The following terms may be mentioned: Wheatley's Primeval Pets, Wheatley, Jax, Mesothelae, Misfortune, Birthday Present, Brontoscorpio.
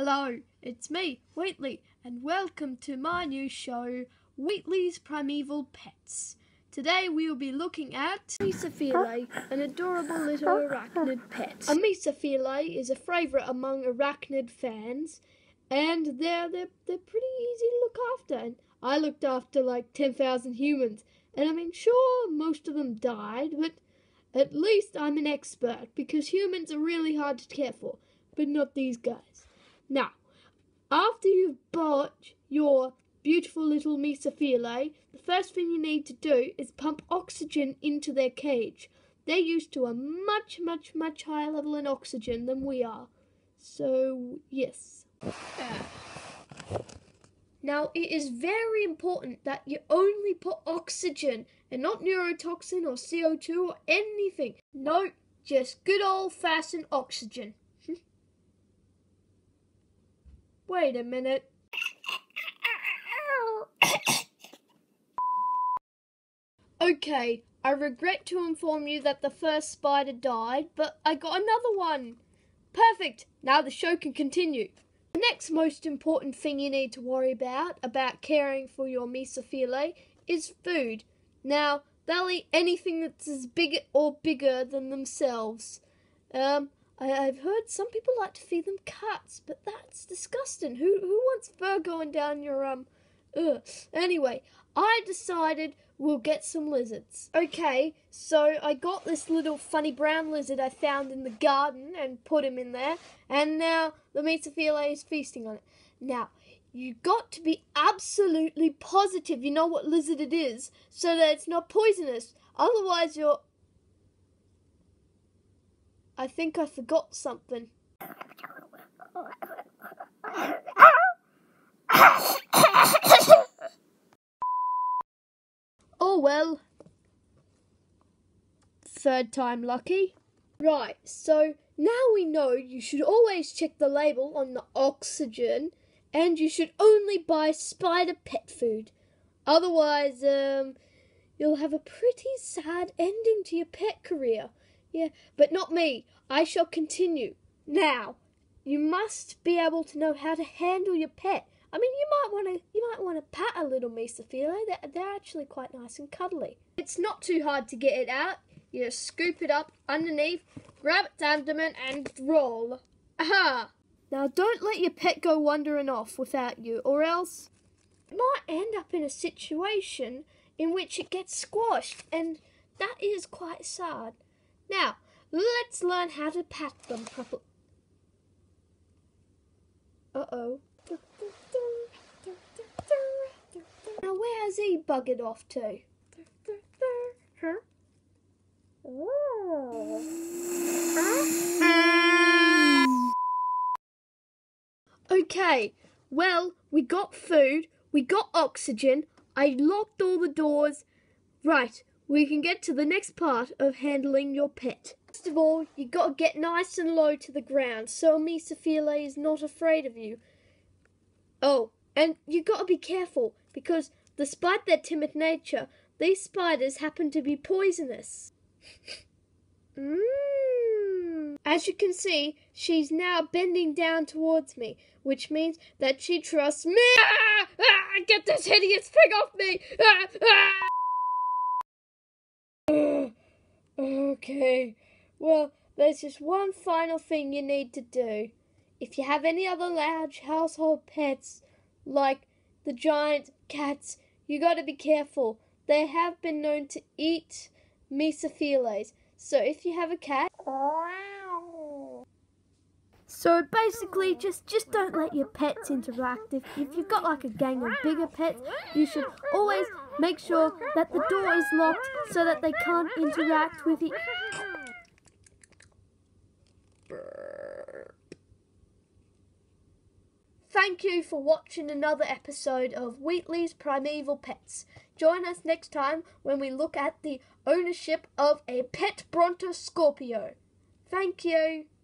Hello, it's me, Wheatley, and welcome to my new show, Wheatley's Primeval Pets. Today we will be looking at Mesothelae, an adorable little arachnid pet. A Mesothelae is a favourite among arachnid fans, and they're pretty easy to look after. And I looked after like 10,000 humans, and I mean, sure, most of them died, but at least I'm an expert, because humans are really hard to care for, but not these guys. Now, after you've bought your beautiful little Mesothelae, the first thing you need to do is pump oxygen into their cage. They're used to a much higher level in oxygen than we are. So, yes. Now, it is very important that you only put oxygen and not neurotoxin or CO2 or anything. No, just good old-fashioned oxygen. Wait a minute. Okay, I regret to inform you that the first spider died, but I got another one. Perfect, now the show can continue. The next most important thing you need to worry about caring for your Mesothelae is food. Now, they'll eat anything that's as big or bigger than themselves. I've heard some people like to feed them cats, but that's disgusting. Who wants fur going down your ugh. Anyway, I decided we'll get some lizards. Okay, so I got this little funny brown lizard I found in the garden and put him in there, and now the Mesothelae is feasting on it. Now, you got to be absolutely positive you know what lizard it is, so that it's not poisonous. Otherwise you're... I think I forgot something. Oh well. Third time lucky. Right, so now we know you should always check the label on the oxygen and you should only buy spider pet food. Otherwise, you'll have a pretty sad ending to your pet career. Yeah, but not me. I shall continue. Now, you must be able to know how to handle your pet. I mean, you might want to pat a little Mesothelae. They're actually quite nice and cuddly. It's not too hard to get it out. You just scoop it up underneath, grab its abdomen, and roll. Aha! Now, don't let your pet go wandering off without you, or else it might end up in a situation in which it gets squashed, and that is quite sad. Now, let's learn how to pat them properly. Uh-oh. Now, where's he buggered off to? Huh? Oh. Okay, well, we got food, we got oxygen, I locked all the doors. Right. We can get to the next part of handling your pet. First of all, you've got to get nice and low to the ground so a Mesothelae is not afraid of you. Oh, and you've got to be careful because despite their timid nature, these spiders happen to be poisonous. As you can see, she's now bending down towards me, which means that she trusts me. Get this hideous thing off me! Okay, well, there's just one final thing you need to do. If you have any other large household pets, like the giant cats, you got to be careful. They have been known to eat Mesothelae. So if you have a cat... So basically, just don't let your pets interact. If you've got like a gang of bigger pets, you should always make sure that the door is locked so that they can't interact with it. Thank you for watching another episode of Wheatley's Primeval Pets. Join us next time when we look at the ownership of a pet Brontoscorpio. Thank you.